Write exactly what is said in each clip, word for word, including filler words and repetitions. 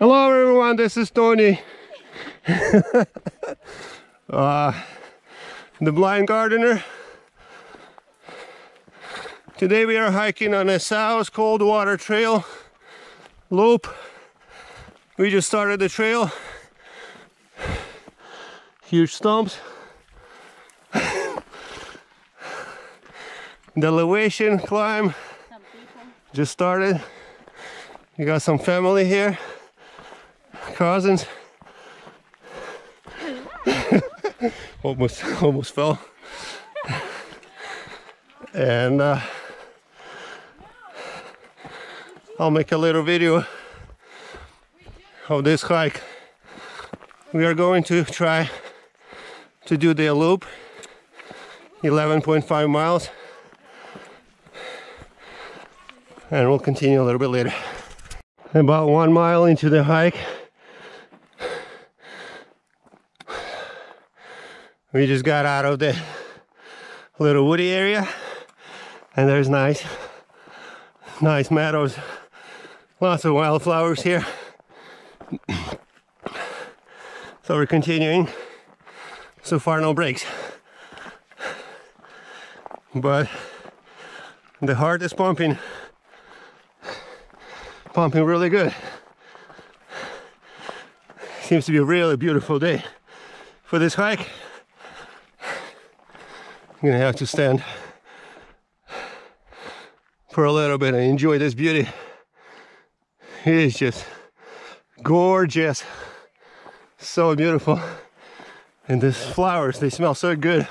Hello everyone, this is Tony. uh, the blind gardener. Today we are hiking on a South Coldwater Trail loop. We just started the trail. Huge stumps. The elevation climb just started. You got some family here. Cousins. almost almost fell. And uh, I'll make a little video of this hike. We are going to try to do the loop, eleven point five miles, and we'll continue a little bit later. About one mile into the hike, we just got out of the little woody area, and there's nice, nice meadows, lots of wildflowers here. So we're continuing. So far, no breaks. But the heart is pumping, pumping really good. Seems to be a really beautiful day for this hike. I'm gonna have to stand for a little bit and enjoy this beauty. It is just gorgeous, so beautiful. And these flowers, they smell so good.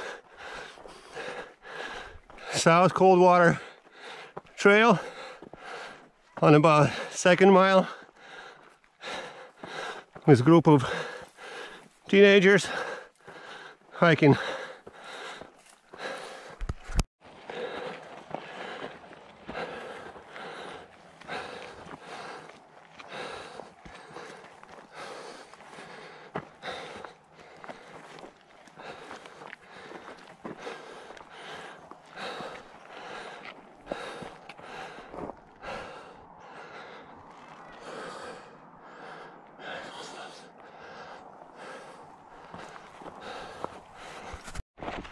South Coldwater Trail on about second mile. This group of teenagers hiking.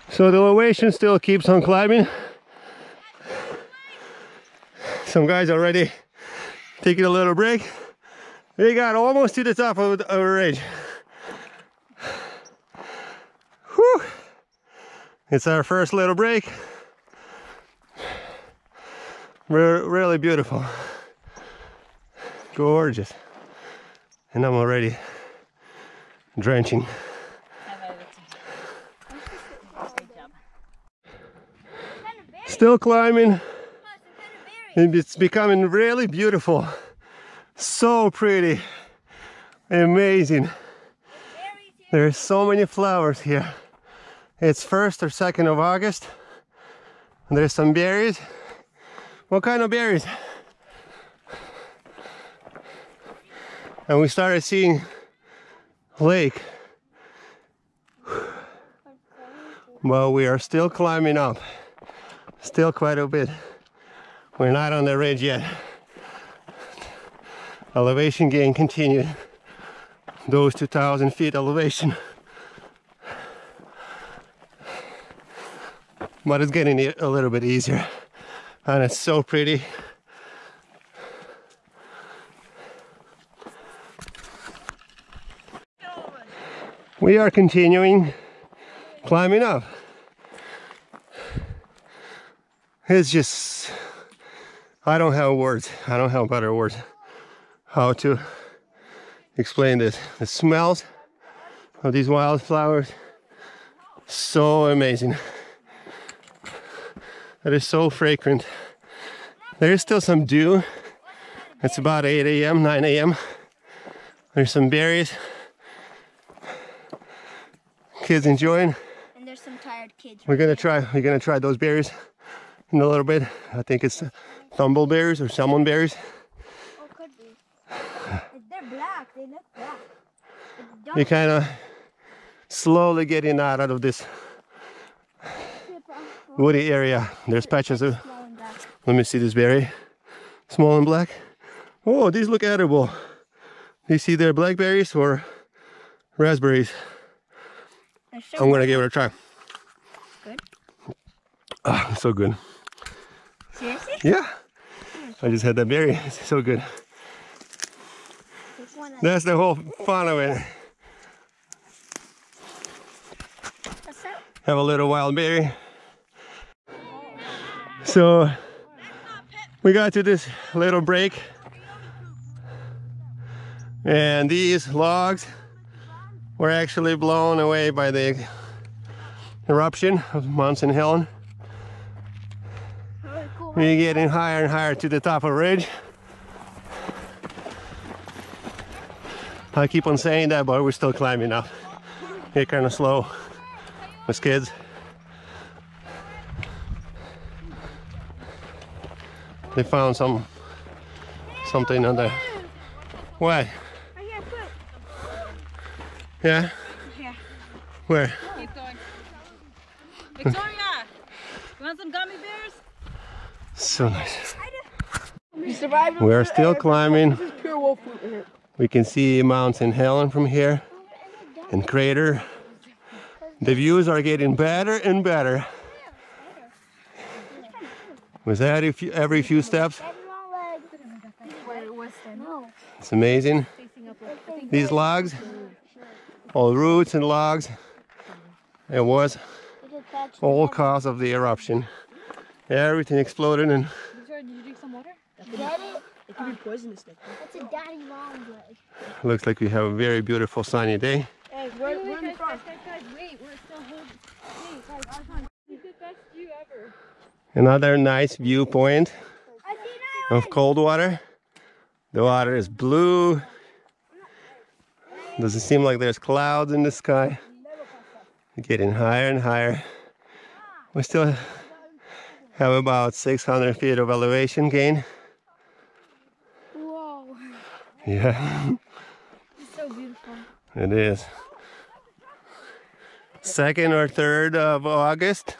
So the elevation still keeps on climbing. Some guys already taking a little break. They got almost to the top of the ridge. Whew. It's our first little break. Re- really beautiful. Gorgeous. And I'm already drenching. Still climbing, and it's becoming really beautiful, so pretty, amazing. There's so many flowers here. It's first or second of August. There's some berries. What kind of berries? And we started seeing lake. But we are still climbing up. Still quite a bit. We're not on the ridge yet. Elevation gain continued. Those two thousand feet elevation. But it's getting a little bit easier. And it's so pretty. We are continuing climbing up. It's just, I don't have words, I don't have better words how to explain this. The smells of these wildflowers, so amazing. It is so fragrant. There is still some dew. It's about eight A M, nine A M There's some berries. Kids enjoying. And there's some tired kids. We're gonna try, we're gonna try those berries in a little bit. I think it's thimbleberries or salmonberries. Oh, could be. They're black, they look black. You're kind of slowly getting out of this woody area. There's patches of, let me see this berry, small and black. Oh, these look edible. You see there, blackberries or raspberries? So I'm gonna good. give it a try. Good. Ah, so good. Seriously? Yeah. I just had that berry. It's so good. That's the whole fun of it. Have a little wild berry. So we got to this little break, and these logs were actually blown away by the eruption of Mount Saint Helens. We're getting higher and higher to the top of the ridge. I keep on saying that, but we're still climbing up. It's kind of slow with kids. They found some something on the what? Yeah? Yeah. Where? Keep going. Victoria! You want some gummy bears? So nice. We survived. We are still climbing. We can see Mount Saint Helens from here and crater. The views are getting better and better. With that, if you, every few steps, it's amazing. These logs, all roots and logs, it was all cause of the eruption. Everything exploded and. Did you drink some water? It could be poisonous. That's a daddy long leg. Looks like we have a very beautiful sunny day. Hey, where, where guys, guys, guys, guys, wait, we're still holding. Hey, guys, this is the best view ever. Another nice viewpoint of Coldwater. The water is blue. Doesn't seem like there's clouds in the sky. Getting higher and higher. We still have about six hundred feet of elevation gain. Yeah. It's so beautiful. It is. Second or third of August,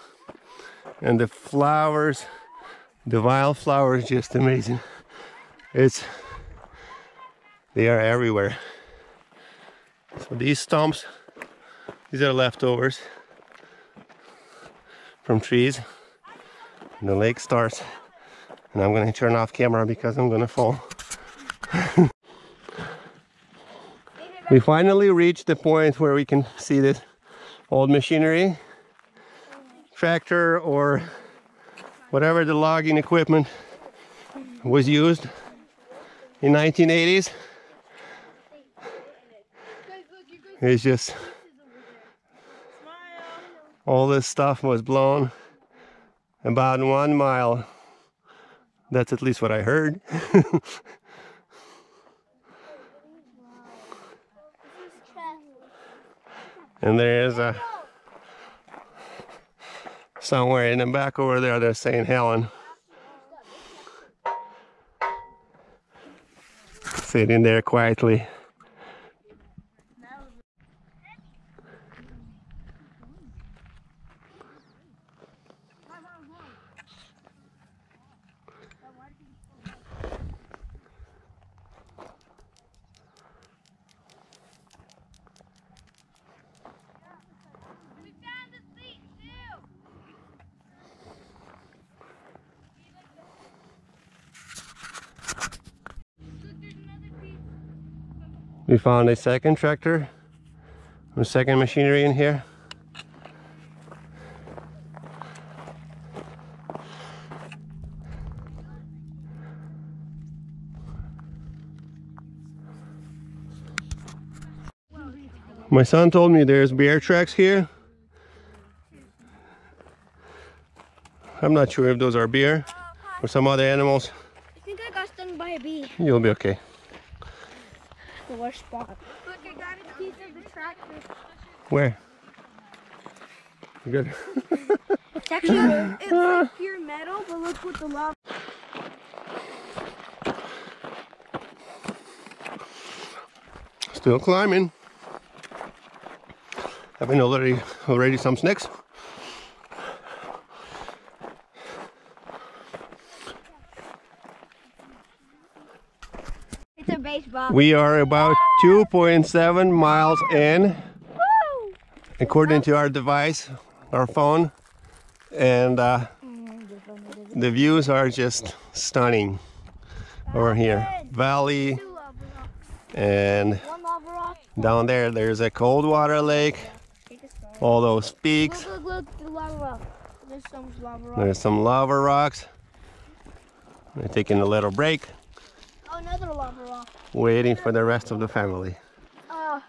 and the flowers, the wildflowers, just amazing. It's, they are everywhere. So these stumps, these are leftovers from trees. And the lake starts, and I'm gonna turn off camera because I'm gonna fall. We finally reached the point where we can see this old machinery, tractor or whatever the logging equipment was used in nineteen eighties. It's just all this stuff was blown about one mile. That's at least what I heard. And there is a, somewhere in the back over there, there's Saint Helens. Sitting there quietly. We found a second tractor, a second machinery in here. My son told me there's bear tracks here. I'm not sure if those are bear or some other animals. I think I got stung by a bee. You'll be okay. The worst spot. Look, I got a piece of the tractor. Where? Good. It's actually it's like pure metal, but look what the lava. Still climbing. Having already already some snacks. It's a baseball. We are about two point seven miles in, according to our device, our phone, and uh, the views are just stunning over here. Valley, and down there there's a Coldwater Lake, all those peaks. Look, look, look, the lava rock. There's some lava rocks. There's some lava rocks. We're taking a little break. Oh, another lava rock. Waiting for the rest of the family. Uh,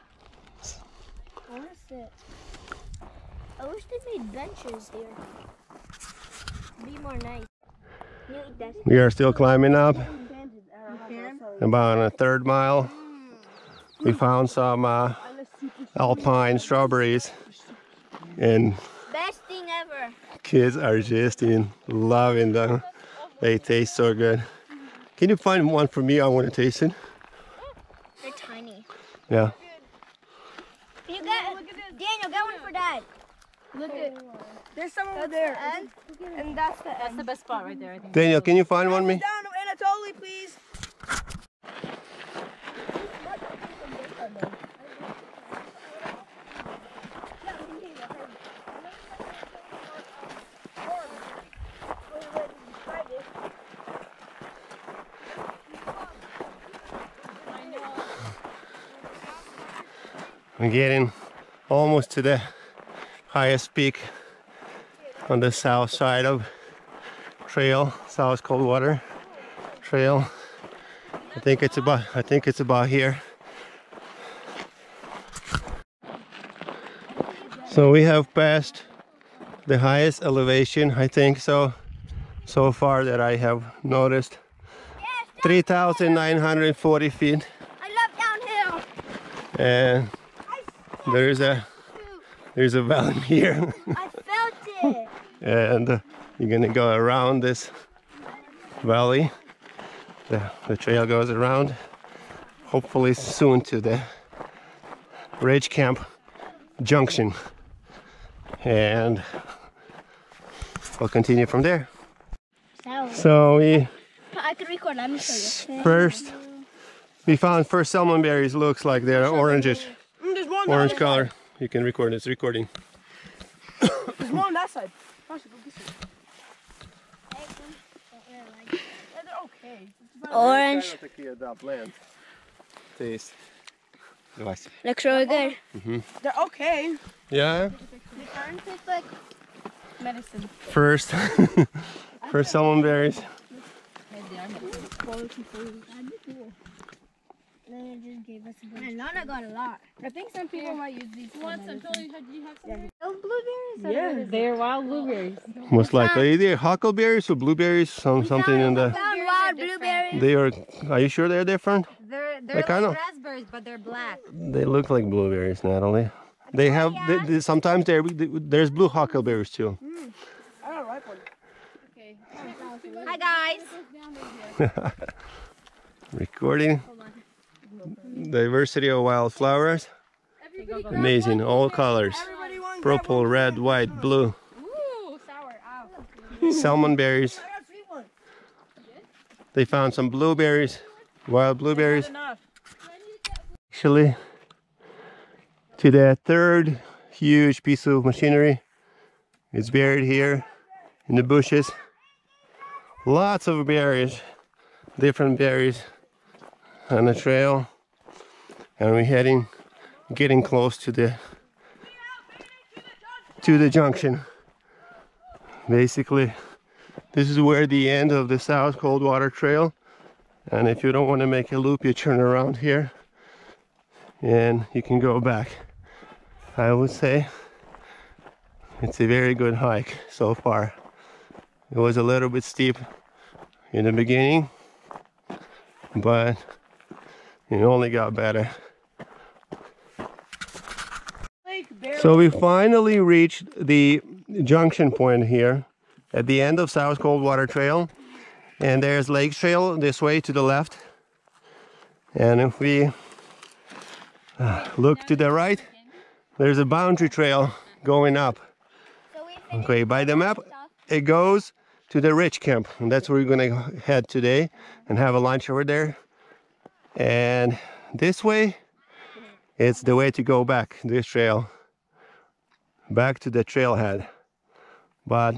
what is it? I wish they made benches here. Be more nice. We are still climbing up. About a third mile. We found some uh, alpine strawberries. And best thing ever. Kids are just in loving them. They taste so good. Can you find one for me? I want to taste it. They're tiny. Yeah. You got, Daniel, get one for Dad. Look at there's some over there. The end, and that's the end. That's the best spot right there, I think. Daniel, can you find one me? Down, Anatoly, please. We're getting almost to the highest peak on the south side of trail, South Coldwater Trail. I think it's about I think it's about here. So we have passed the highest elevation, I think so so far that I have noticed. three thousand nine hundred forty feet. I love downhill. And There is a there's a valley here. I felt it. And uh, you're gonna go around this valley. The, the trail goes around. Hopefully soon to the Ridge Camp Junction, and we'll continue from there. So we I could record. Let me show you. First, we found first salmonberries. Looks like they're oranges. Orange color. You can record. It's recording. There's more on that side. Orange. Taste. Looks really good. Mm-hmm. They're okay. Yeah. They kind of taste like medicine. First, first salmonberries. Lana just gave us a bunch. Lana got a lot. I think some people might use these. You want some? You have some? Those blueberries? Yeah, they're wild blueberries. Most likely, either huckleberries or blueberries, some something in the. Wild blueberries. They are. Are you sure they're different? They're they're like raspberries, but they're black. They look like blueberries, Natalie. They have. They, they, sometimes there there's blue huckleberries too. Mm. I don't like one. Okay. Hi guys. Recording. Diversity of wildflowers. Amazing, all colors. Purple, red, white, blue. Ooh, sour. Ow. Salmon berries. They found some blueberries, wild blueberries. Actually, to the third huge piece of machinery. It's buried here in the bushes. Lots of berries, different berries on the trail, and we're heading, getting close to the to the junction. Basically, this is where the end of the South Coldwater Trail, and if you don't want to make a loop, you turn around here, and you can go back. I would say it's a very good hike so far. It was a little bit steep in the beginning, but it only got better. So we finally reached the junction point here at the end of South Coldwater Trail, and there's Lake Trail this way to the left, and if we look to the right, there's a boundary trail going up. Okay, by the map it goes to the Ridge Camp, and that's where we're gonna head today and have a lunch over there. And this way, it's the way to go back, this trail, back to the trailhead. But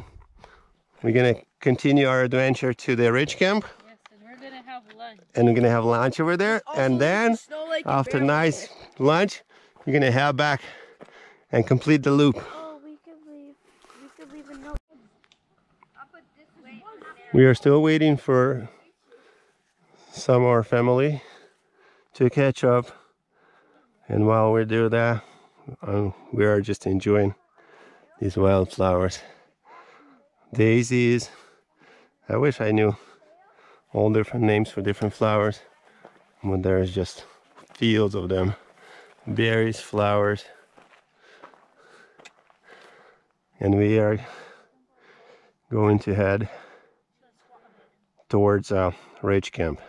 we're gonna continue our adventure to the Ridge Camp. Yes, and we're gonna have lunch. And we're gonna have lunch over there. Also, and then after a nice lunch, we're gonna head back and complete the loop. Oh, we could leave. We could leave a note. We are still waiting for some of our family to catch up. And while we do that, um, we are just enjoying these wildflowers. Daisies. I wish I knew all different names for different flowers, but there is just fields of them. Berries, flowers. And we are going to head towards uh, Ridge Camp.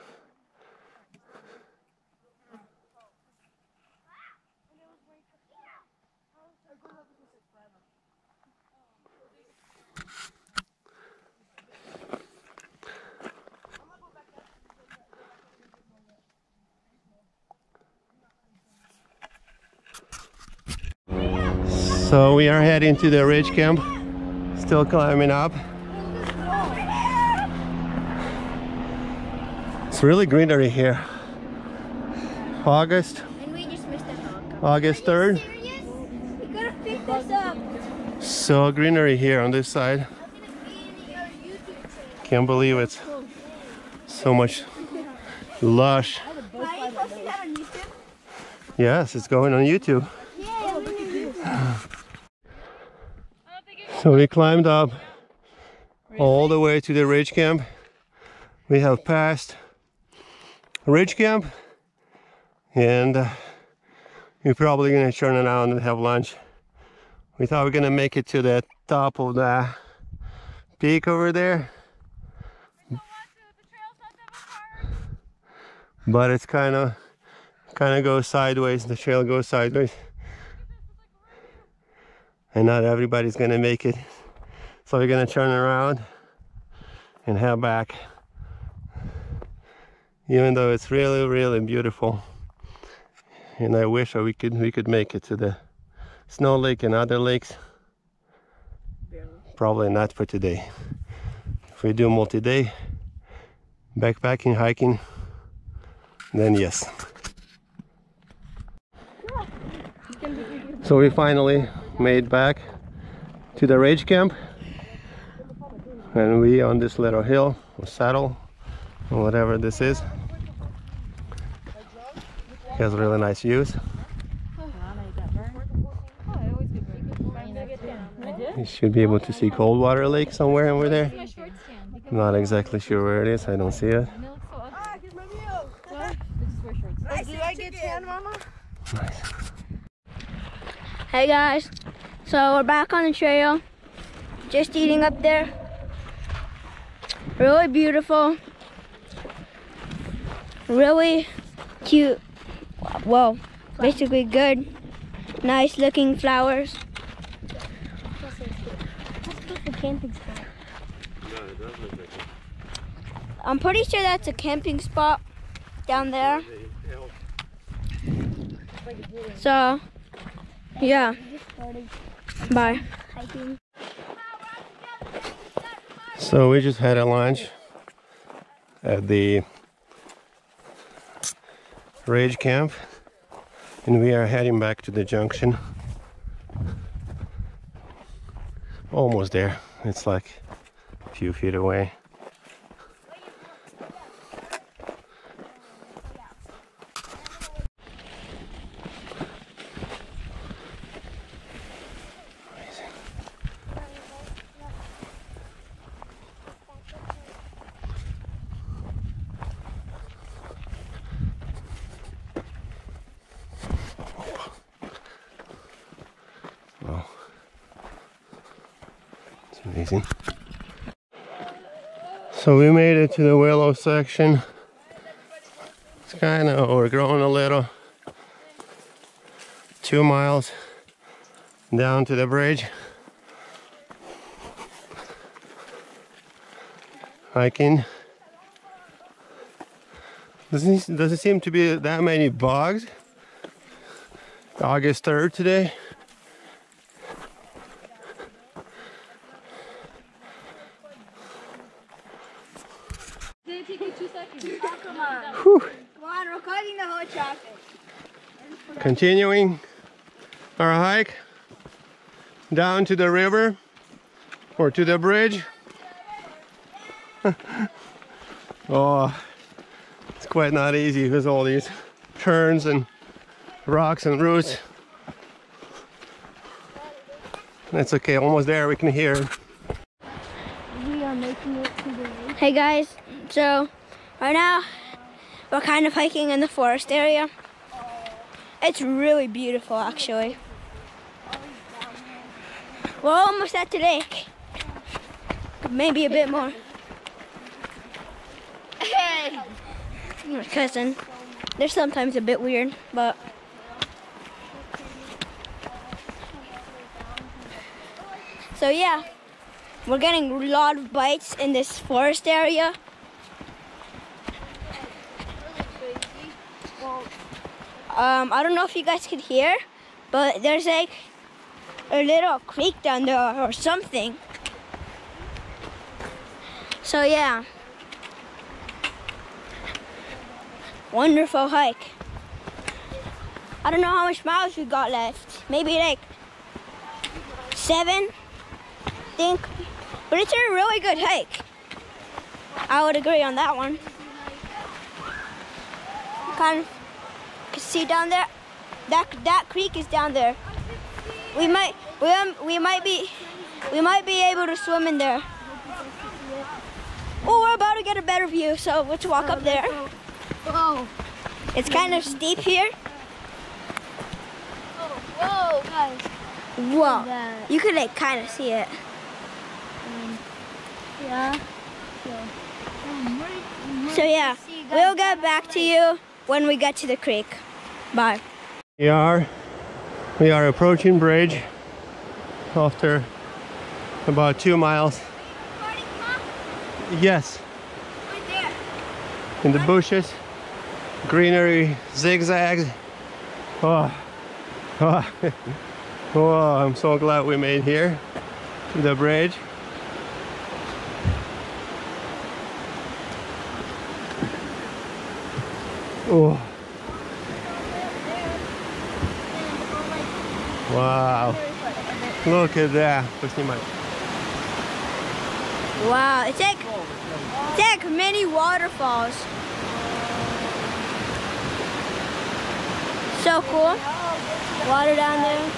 So we are heading to the Ridge Camp, still climbing up. It's really greenery here. August. And we just missed it. August third. Are you serious? We gotta pick this up. So greenery here on this side. Can't believe it's so much lush. Yes, it's going on YouTube. So we climbed up all the way to the Ridge Camp. We have passed Ridge Camp, and uh, we're probably gonna turn around and have lunch. We thought we were gonna make it to the top of the peak over there, but it's kind of kind of goes sideways. The trail goes sideways. And not everybody's gonna make it. So we're gonna turn around and head back. Even though it's really, really beautiful. And I wish we could we could make it to the Snow Lake and other lakes. Probably not for today. If we do multi-day backpacking, hiking, then yes. So we finally made back to the Ridge Camp, and we on this little hill or saddle or whatever this is. It has really nice views. You should be able to see Coldwater Lake somewhere, and we're there. I'm not exactly sure where it is. I don't see it. Nice. Hey guys, so we're back on the trail, just eating up there, really beautiful, really cute, well, basically good, nice looking flowers. I'm pretty sure that's a camping spot down there, so yeah. Bye. So we just had a lunch at the Ridge Camp, and we are heading back to the junction. Almost there. It's like a few feet away. Amazing. So we made it to the willow section. It's kind of overgrown a little. Two miles down to the bridge. Hiking. Doesn't doesn't seem to be that many bugs. August third today. Did it take you two seconds? Oh, come on. Whew. Come on, we're cutting the whole chocolate. Continuing our hike down to the river or to the bridge. Oh, it's quite not easy with all these turns and rocks and roots. That's okay, almost there, we can hear. We are making it to the lake. Hey guys, so right now we're kind of hiking in the forest area. It's really beautiful actually. We're almost at the lake. Maybe a bit more. Hey! My cousin. They're sometimes a bit weird, but so yeah, we're getting a lot of bites in this forest area. Um, I don't know if you guys could hear, but there's like a little creek down there or something. So yeah, wonderful hike. I don't know how much miles we got left. Maybe like seven, I think. But it's a really good hike. I would agree on that one. Kind of can see down there. That that creek is down there. We might we um, we might be we might be able to swim in there. Oh, we're about to get a better view, so let's walk up there. Whoa! It's kind of steep here. Whoa, guys! Whoa! You could like kind of see it. Yeah. So yeah, we'll get back to you when we get to the creek. Bye. We are, we are approaching bridge after about two miles. Yes. In the bushes. Greenery zigzags. Oh, oh. Oh, I'm so glad we made here to the bridge. Oh, wow, look at that. Wow, it's like, it's like many waterfalls. So cool. Water down there.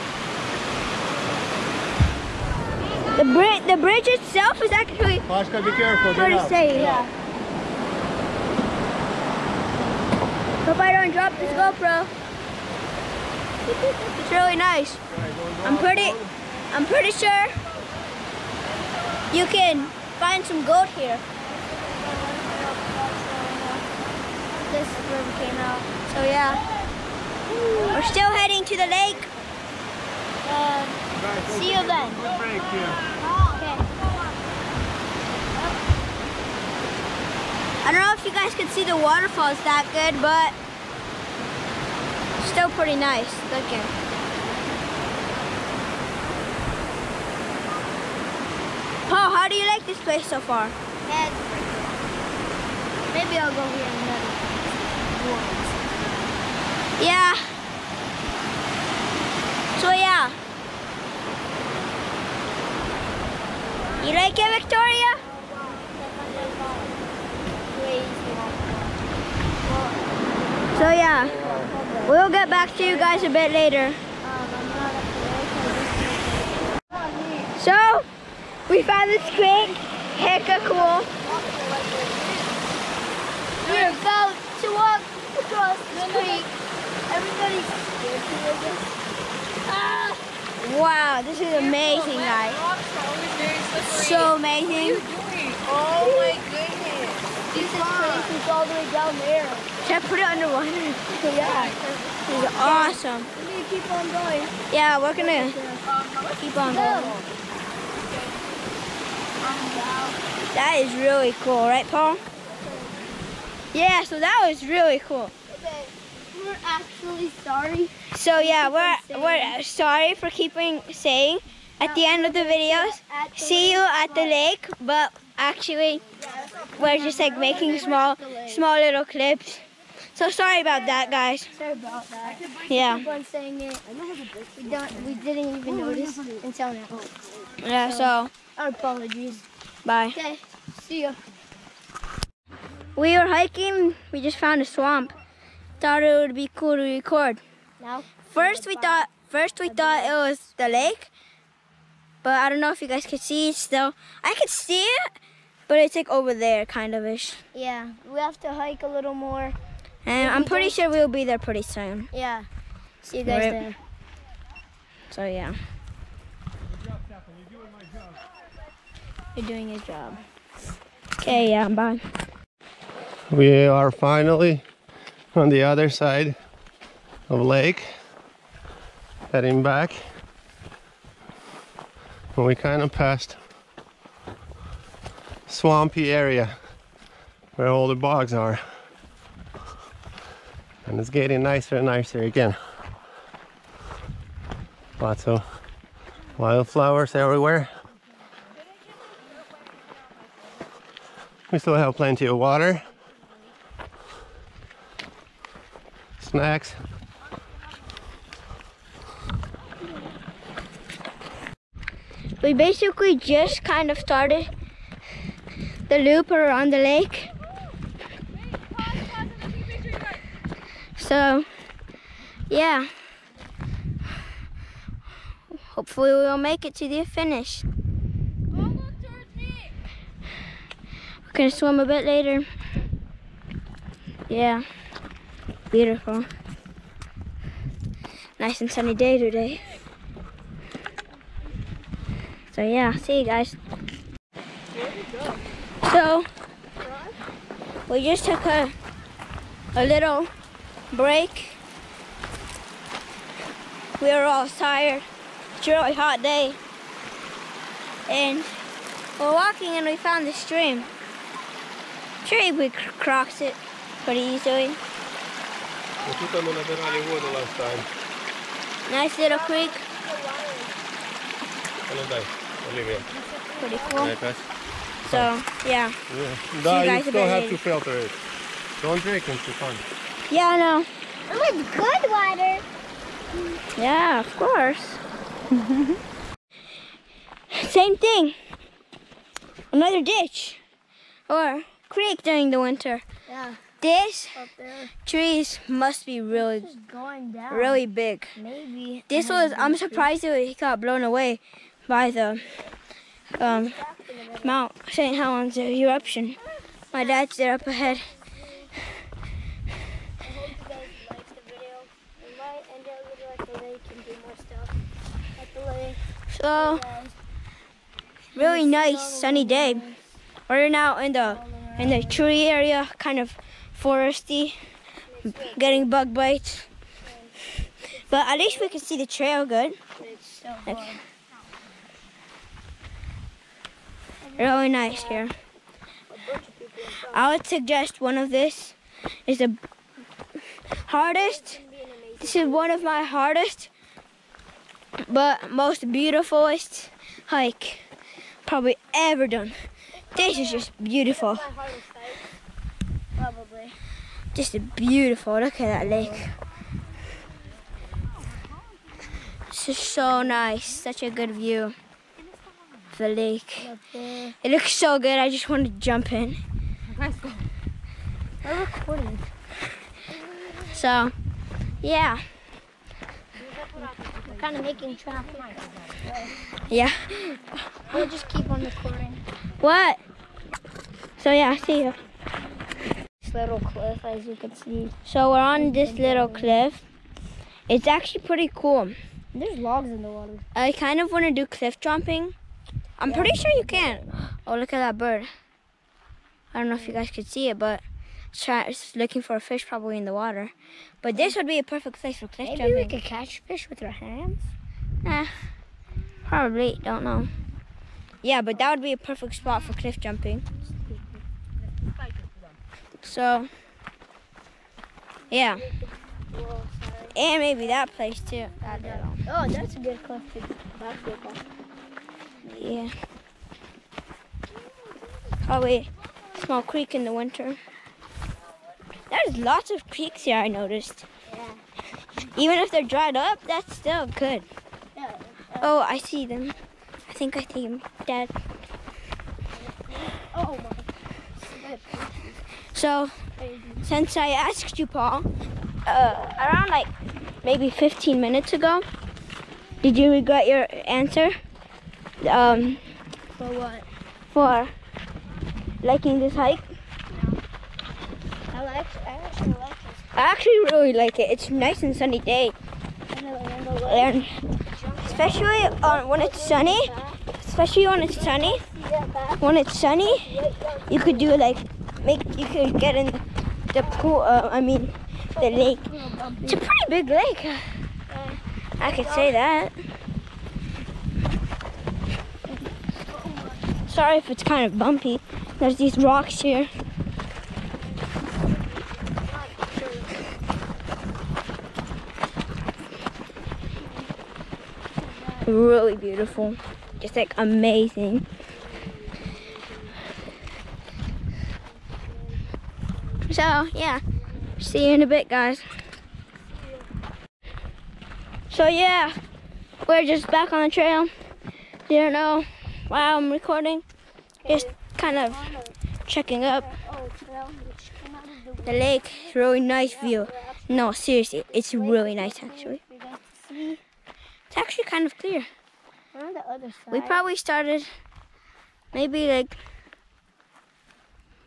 The bridge, the bridge itself is actually Pasha, be careful, pretty safe. Yeah. Hope I don't drop this GoPro. It's really nice. I'm pretty, I'm pretty sure you can find some gold here. This is where we came out. So yeah, we're still heading to the lake. Uh, see you then. Okay. I don't know if you guys could see the waterfalls that good, but still pretty nice looking. Paul, how do you like this place so far? Yeah, it's pretty cool. Maybe I'll go here another once. Yeah. So yeah. You like it, Victoria? So yeah, we'll get back to you guys a bit later. So, we found this creek, hecka cool. We're about to walk across this creek. Everybody's scared of this. Ah! Wow, this is amazing, guys. So amazing. Oh my goodness. This place is all the way down there. Should I put it underwater? Yeah. This is awesome. We're gonna keep on going. Yeah, we're gonna keep on going. That is really cool, right, Paul? Yeah, so that was really cool. Okay. We're actually sorry. So yeah, we're we're sorry for keeping saying at the end of the videos, see you at the lake, but actually we're just like making small small little clips. So sorry about that, guys. Sorry about that. Yeah. Keep on saying it. We don't we didn't even notice until now. Yeah, so our apologies. Bye. Okay. See ya. We were hiking, we just found a swamp. Thought it would be cool to record. Now first we thought first we thought it was the lake. But I don't know if you guys could see it still. I could see it, but it's like over there kind of ish. Yeah, we have to hike a little more. And I'm pretty sure we'll be there pretty soon. Yeah, see you guys there. So yeah. You're doing your job. Okay, yeah, bye. We are finally on the other side of the lake, heading back. When we kind of passed swampy area where all the bogs are, and it's getting nicer and nicer again. Lots of wildflowers everywhere. We still have plenty of water, snacks. We basically just kind of started the loop around the lake. So, yeah. Hopefully we'll make it to the finish. We're gonna swim a bit later. Yeah, beautiful. Nice and sunny day today. So yeah, see you guys. So we just took a a little break. We were all tired. It's a really hot day. And we're walking and we found the stream. I'm sure we crossed it pretty easily. Nice little creek. Pretty cool. So, yeah. yeah. No, you, you still have to filter it. Don't drink it, it's fun. Yeah, I know. Oh, it's good water. Yeah, of course. Same thing. Another ditch or creek during the winter. Yeah. This trees must be really, this is going down. really big. Maybe. This was. I'm surprised it got blown away by the um, Mount Saint Helens eruption. My dad's there up ahead. I hope you guys liked the video. We might end up really like the lake and do more stuff at the lake. So, really nice sunny day. We're now in the in the tree area, kind of foresty, getting bug bites. But at least we can see the trail good. Okay. Really nice here. I would suggest one of this is the hardest. This is one of my hardest, but most beautifulest hike probably ever done. This is just beautiful. Probably. Just beautiful. Look at that lake. This is so nice. Such a good view. The lake. It looks so good. I just want to jump in. We're recording. So, yeah. We're kind of making traffic. Yeah. We'll just keep on recording. What? So yeah, see you. This little cliff, as you can see. So we're on this little cliff. It's actually pretty cool. There's logs in the water. I kind of want to do cliff jumping. I'm pretty sure you can. Oh, look at that bird. I don't know if you guys could see it, but it's looking for a fish probably in the water. But this would be a perfect place for cliff Maybe jumping. Maybe we could catch fish with our hands? Nah, probably, don't know. Yeah, but that would be a perfect spot for cliff jumping. So... Yeah. Well, and maybe that place too. I don't know. Oh, that's a good question. That's a good question. Yeah. Probably a small creek in the winter. There's lots of creeks here, I noticed. Yeah. Even if they're dried up, that's still good. Yeah, uh, oh, I see them. I think I see them, Dad. Oh my. So, since I asked you, Paul, uh, around like maybe fifteen minutes ago, did you regret your answer? Um, for what? For liking this hike? No. I like. I actually like this. I actually really like it. It's a nice and sunny day. And especially on when it's sunny, especially when it's sunny, when it's sunny, you could do like make. You could get in the pool. Uh, I mean, the lake. It's a pretty big lake. I could say that. Sorry if it's kind of bumpy. There's these rocks here. Really beautiful. Just like amazing. So yeah, see you in a bit, guys. So yeah, we're just back on the trail. You don't know why I'm recording. Just kind of checking up the lake. It's really nice view. No, seriously, it's really nice actually. It's actually kind of clear. We probably started maybe like,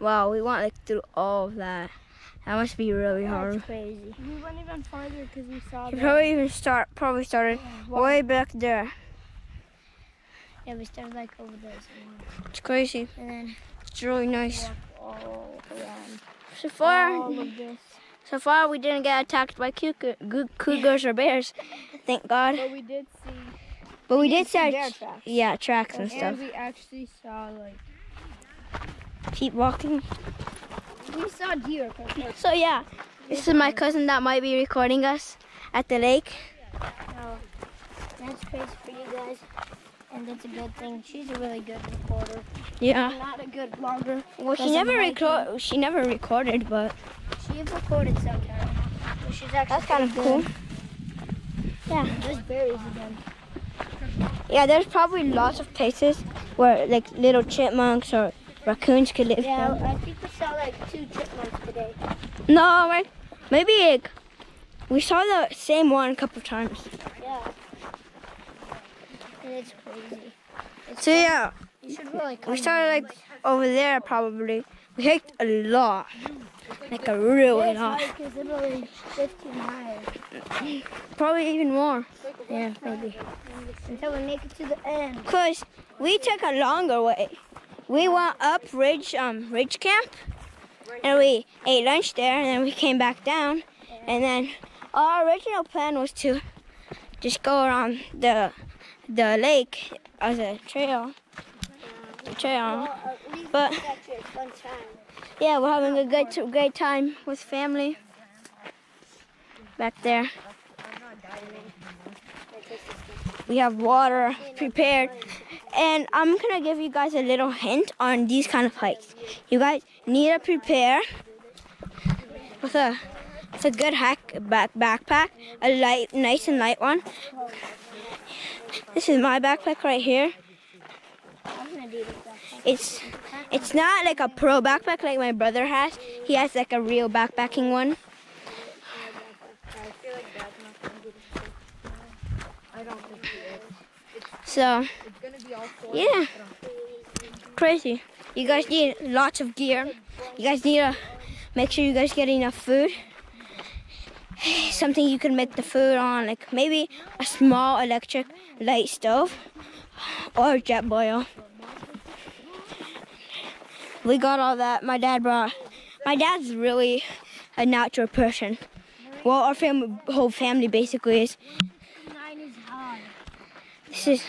wow, we went like through all of that. That must be really hard. That's crazy. We went even farther because we saw. We probably even start probably started way back there. Yeah, we started like over there. So it's crazy. And then it's really nice. All around. So far, all of this. So far we didn't get attacked by cougar, cougars or bears, thank God. But we did see. But we, we did, did see our bear tracks. Yeah, tracks and, and stuff. And we actually saw like. Keep walking. We saw deer. So yeah, this is my cousin that might be recording us at the lake. Oh, that's crazy for you guys. And that's a good thing. She's a really good recorder. Yeah. She's not a good vlogger. Well, she never record. She never recorded, but she recorded sometimes. So she's actually. That's kind of cool. Yeah. There's berries again. Yeah, there's probably lots of places where like little chipmunks or raccoons could live. Yeah, there. I think we saw like two chipmunks today. No, right? Maybe like, we saw the same one a couple of times. Yeah. It's crazy. It's so yeah, really we started like over there probably. We hiked a lot, like a really lot. Probably even more. Yeah, maybe. Until we make it to the end. Cause we took a longer way. We went up Ridge, um, Ridge Camp, and we ate lunch there, and then we came back down, and then our original plan was to just go around the. the lake as a trail, a trail, but yeah, we're having a good, great time with family back there. We have water prepared, and I'm gonna give you guys a little hint on these kind of hikes. You guys need to prepare with a, with a good hack back backpack, a light, nice and light one. This is my backpack right here. It's it's not like a pro backpack like my brother has. He has like a real backpacking one. So, yeah, crazy. You guys need lots of gear. You guys need to make sure you guys get enough food. Something you can make the food on, like maybe a small electric light stove or jet boil. We got all that. My dad brought. My dad's really a natural person. Well, our family, whole family basically is. This is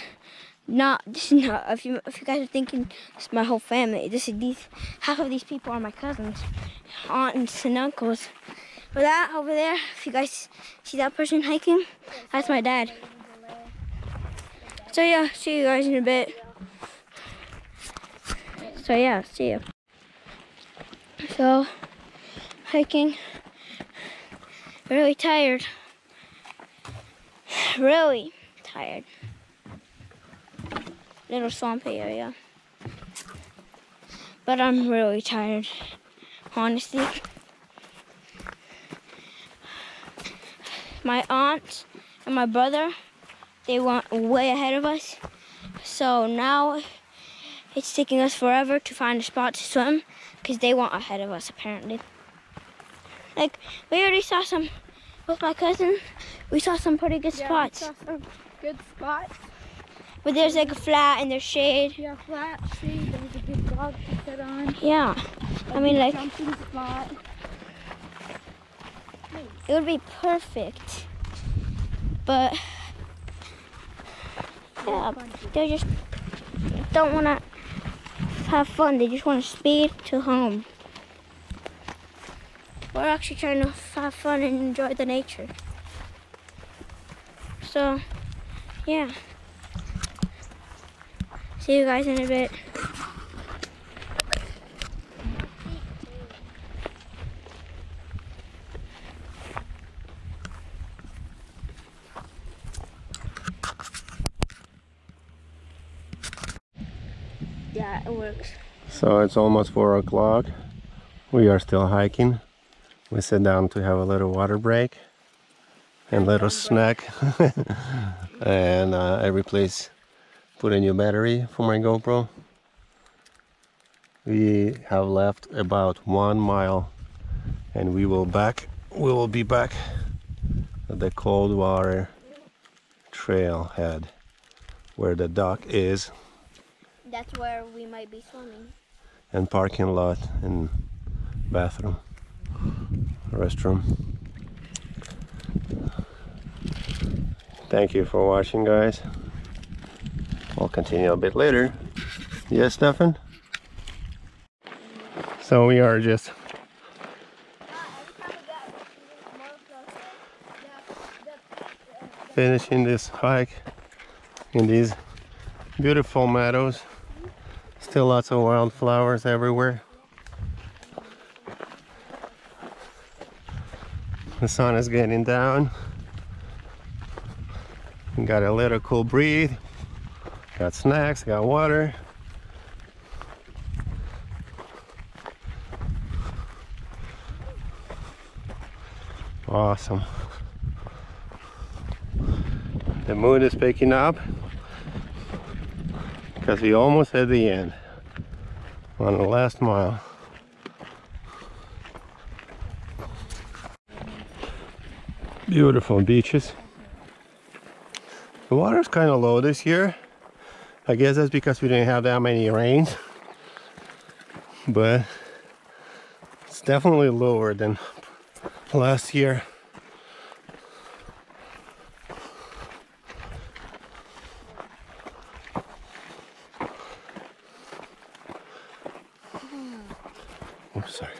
not. This is not. If you if you guys are thinking, it's my whole family. This is these. Half of these people are my cousins, aunts and uncles. But that over there, if you guys see that person hiking, that's my dad. So yeah, see you guys in a bit. So yeah, see you. So, hiking, really tired, really tired. Little swampy area, but I'm really tired, honestly. My aunt and my brother, they went way ahead of us, so now it's taking us forever to find a spot to swim because they went ahead of us apparently. Like, we already saw some, with my cousin, we saw some pretty good yeah, spots. We saw some good spots. But there's like a flat and there's shade. Yeah, flat, shade, there was a big log to sit on. Yeah, I mean like, jumping spot. It would be perfect, but yeah, they just don't want to have fun. They just want to speed to home. We're actually trying to have fun and enjoy the nature. So, yeah. See you guys in a bit. Yeah, it works. So it's almost four o'clock. We are still hiking. We sit down to have a little water break and a little snack. And uh, I replace, put a new battery for my GoPro. We have left about one mile and we will back, we will be back at the Coldwater Trailhead where the dock is. That's where we might be swimming. And parking lot and bathroom. Restroom. Thank you for watching, guys. We'll continue a bit later. Yes, Stefan? So we are just finishing this hike in these beautiful meadows. Still lots of wildflowers everywhere. The sun is getting down. Got a little cool breeze. Got snacks, got water. Awesome. The mood is picking up because we almost at the end on the last mile. Beautiful beaches. The water's kind of low this year. I guess that's because we didn't have that many rains, but it's definitely lower than last year. Oh, sorry.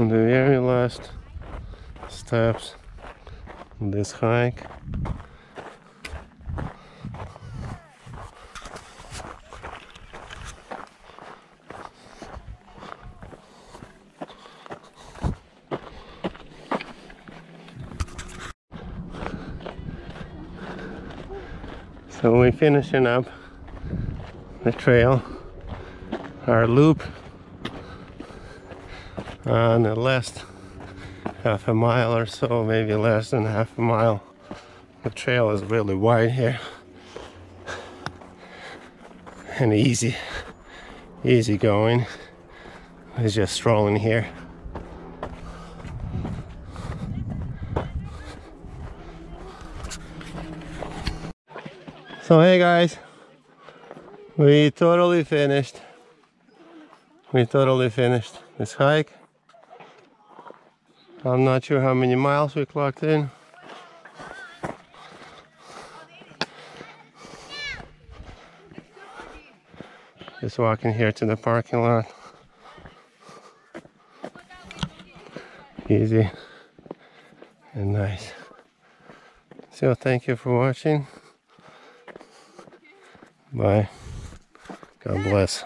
The very last steps in this hike. So we're finishing up the trail, our loop, on the last half a mile or so, maybe less than half a mile. The trail is really wide here and easy, easy going. is just strolling here. So hey guys, we totally finished. We totally finished this hike. I'm not sure how many miles we clocked in. Just walking here to the parking lot. Easy and nice. So thank you for watching. Bye. God bless.